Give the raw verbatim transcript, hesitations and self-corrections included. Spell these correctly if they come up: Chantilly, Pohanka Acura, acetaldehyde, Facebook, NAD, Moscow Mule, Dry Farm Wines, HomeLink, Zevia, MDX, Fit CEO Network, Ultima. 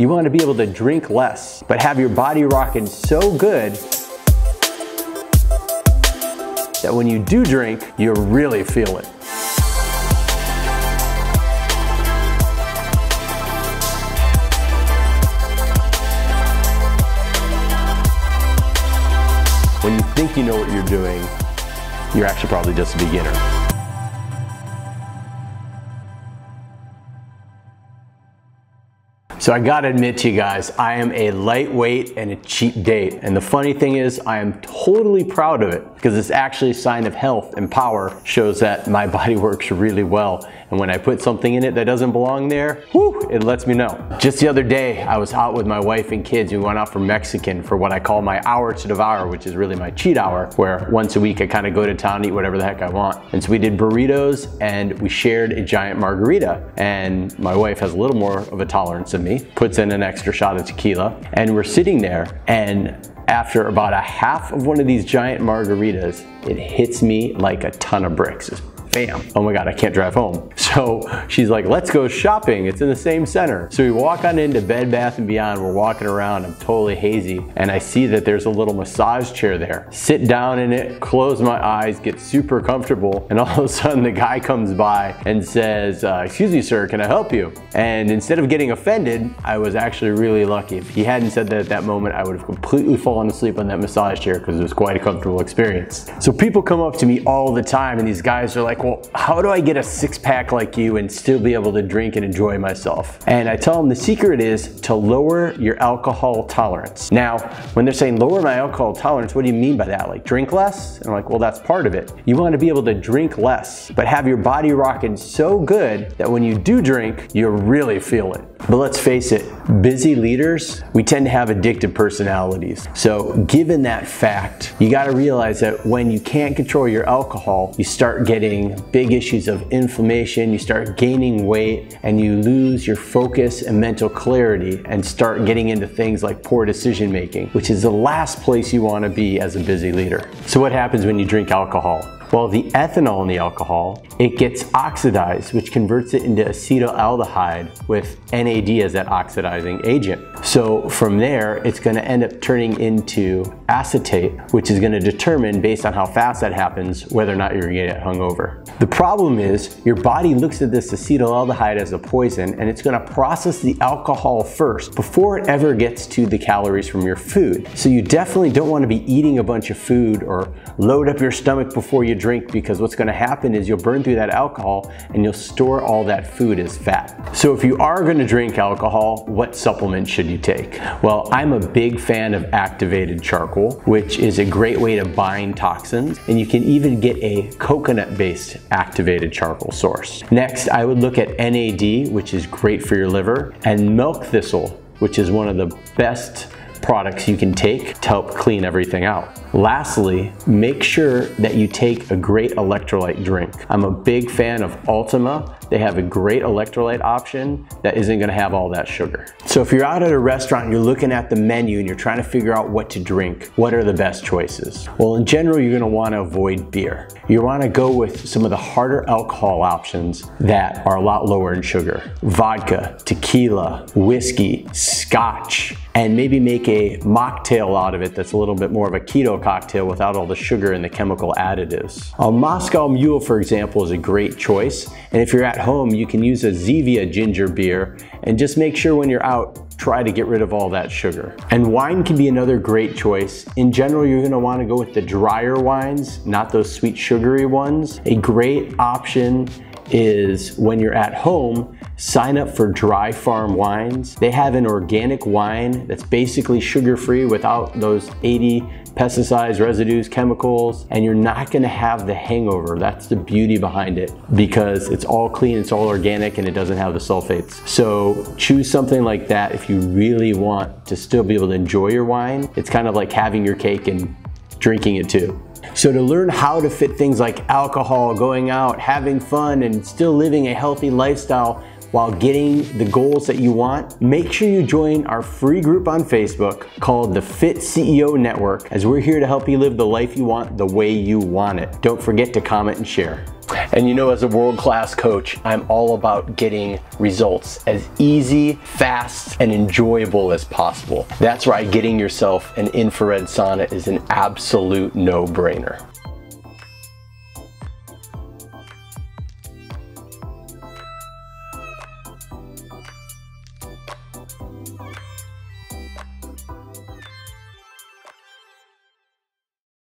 You want to be able to drink less, but have your body rocking so good that when you do drink, you really feel it. When you think you know what you're doing, you're actually probably just a beginner. So I gotta admit to you guys, I am a lightweight and a cheap date. And the funny thing is, I am totally proud of it because it's actually a sign of health and power, shows that my body works really well. And when I put something in it that doesn't belong there, whew, it lets me know. Just the other day, I was out with my wife and kids. We went out for Mexican for what I call my hour to devour, which is really my cheat hour, where once a week I kind of go to town and eat whatever the heck I want. And so we did burritos and we shared a giant margarita. And my wife has a little more of a tolerance than me, puts in an extra shot of tequila. And we're sitting there, and after about a half of one of these giant margaritas, it hits me like a ton of bricks. It's bam. Oh my God, I can't drive home. So she's like, let's go shopping. It's in the same center. So we walk on into Bed Bath and Beyond. We're walking around. I'm totally hazy. And I see that there's a little massage chair there. Sit down in it, close my eyes, get super comfortable. And all of a sudden the guy comes by and says, uh, excuse me, sir, can I help you? And instead of getting offended, I was actually really lucky. If he hadn't said that at that moment, I would have completely fallen asleep on that massage chair because it was quite a comfortable experience. So people come up to me all the time and these guys are like, well, how do I get a six pack like you and still be able to drink and enjoy myself? And I tell them the secret is to lower your alcohol tolerance. Now, when they're saying lower my alcohol tolerance, what do you mean by that? Like drink less? And I'm like, well, that's part of it. You want to be able to drink less, but have your body rocking so good that when you do drink, you really feel it. But let's face it, busy leaders, we tend to have addictive personalities. So given that fact, you got to realize that when you can't control your alcohol, you start getting big issues of inflammation, you start gaining weight, and you lose your focus and mental clarity and start getting into things like poor decision making, which is the last place you want to be as a busy leader. So what happens when you drink alcohol? Well, the ethanol in the alcohol, it gets oxidized, which converts it into acetaldehyde with N A D as that oxidizing agent. So from there, it's gonna end up turning into acetate, which is gonna determine, based on how fast that happens, whether or not you're gonna get hungover. The problem is, your body looks at this acetaldehyde as a poison, and it's gonna process the alcohol first before it ever gets to the calories from your food. So you definitely don't wanna be eating a bunch of food or load up your stomach before you drink, because what's going to happen is you'll burn through that alcohol and you'll store all that food as fat. So if you are going to drink alcohol, what supplement should you take? Well, I'm a big fan of activated charcoal, which is a great way to bind toxins, and you can even get a coconut-based activated charcoal source. Next, I would look at N A D, which is great for your liver, and milk thistle, which is one of the best products you can take to help clean everything out. Lastly, make sure that you take a great electrolyte drink. I'm a big fan of Ultima. They have a great electrolyte option that isn't gonna have all that sugar. So if you're out at a restaurant, you're looking at the menu and you're trying to figure out what to drink, what are the best choices? Well, in general, you're gonna wanna avoid beer. You wanna go with some of the harder alcohol options that are a lot lower in sugar. Vodka, tequila, whiskey, scotch, and maybe make a mocktail out of it that's a little bit more of a keto cocktail without all the sugar and the chemical additives. A Moscow Mule, for example, is a great choice. And if you're at home, you can use a Zevia ginger beer, and just make sure when you're out, try to get rid of all that sugar. And wine can be another great choice. In general, you're gonna wanna go with the drier wines, not those sweet sugary ones. A great option is when you're at home, sign up for Dry Farm Wines. They have an organic wine that's basically sugar-free without those eighty pesticides, residues, chemicals, and you're not gonna have the hangover. That's the beauty behind it, because it's all clean, it's all organic, and it doesn't have the sulfates. So choose something like that if you really want to still be able to enjoy your wine. It's kind of like having your cake and drinking it too. So to learn how to fit things like alcohol, going out, having fun, and still living a healthy lifestyle while getting the goals that you want, make sure you join our free group on Facebook called the Fit C E O Network, as we're here to help you live the life you want the way you want it. Don't forget to comment and share. And you know, as a world-class coach, I'm all about getting results as easy, fast, and enjoyable as possible. That's why getting yourself an infrared sauna is an absolute no-brainer.